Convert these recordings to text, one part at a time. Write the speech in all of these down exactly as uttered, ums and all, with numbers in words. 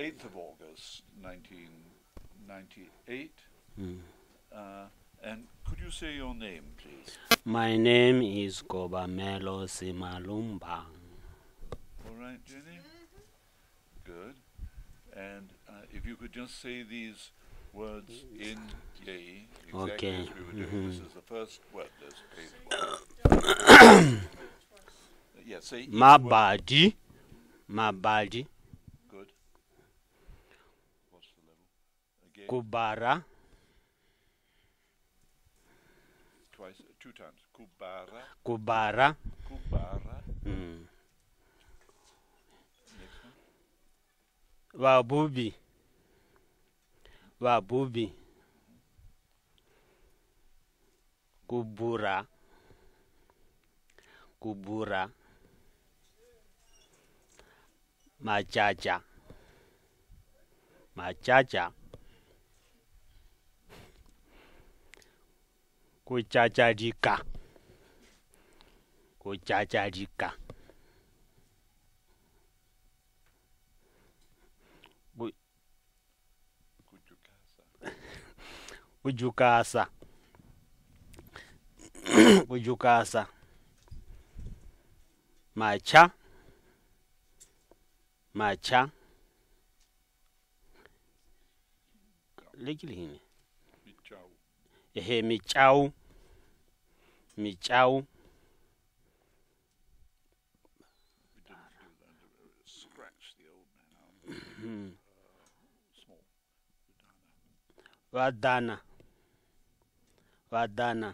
eighth of August nineteen ninety-eight. Mm. Uh, and could you say your name, please? My name is Kobamelo Simalumba. All right, Jenny? Mm-hmm. Good. And uh, if you could just say these words in Yeyi, exactly okay. as we were doing. Mm-hmm. This is the first word. This yeah, say Mabadi. Mabadi. Good. What's the level? Again. Kubara. Twice, uh, two times. Kubara. Kubara. Kubara. Mm. Wabubi. Wabubi. Kubura. Kubura. Machacha. Machacha. Kuchachajika. Kuchachajika. Ujukasa. Ujukasa. Macha. Macha. Legilini. Michau. Ehe, michau. Michau. We didn't uh, scratch the old man out. Mm. Uh, small. Vadana. Vadana.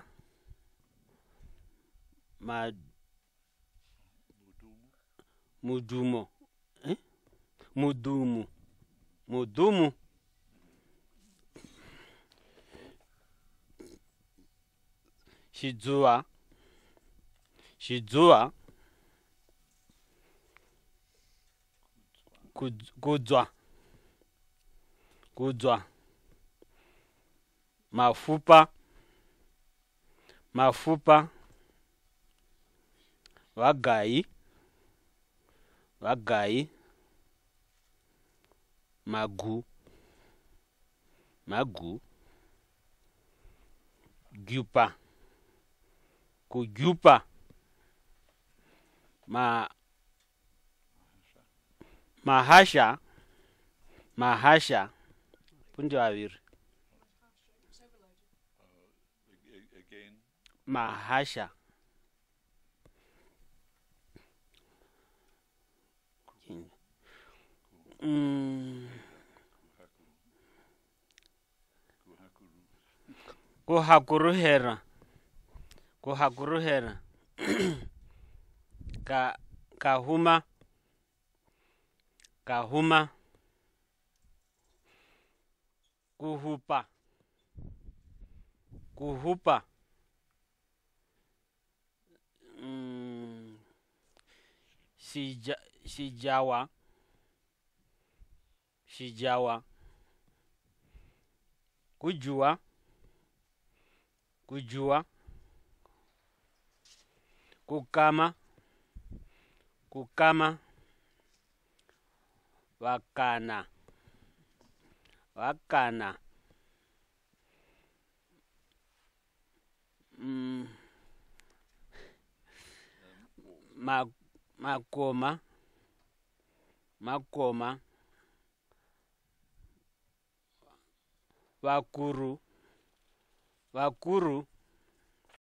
Ma. Mudumo. Mudumo, mudumo, Shizua, Shizua, Kudzwa, Kudzwa, Mafupa, Mafupa, Wagai, Wagai. Magu, magu, gupa, kugupa, ma, mahasha, mahasha, punjavir, mahasha, mm. Kuhakuruhera, kuhakuruhera, ka kahuma, kahuma, kuhupa, kuhupa, mm. Sija, sijawa, sijawa, kujua. Kujua, kukama, kukama, wakana, wakana, mm. Ma, makoma, makoma, wakuru. Wakuru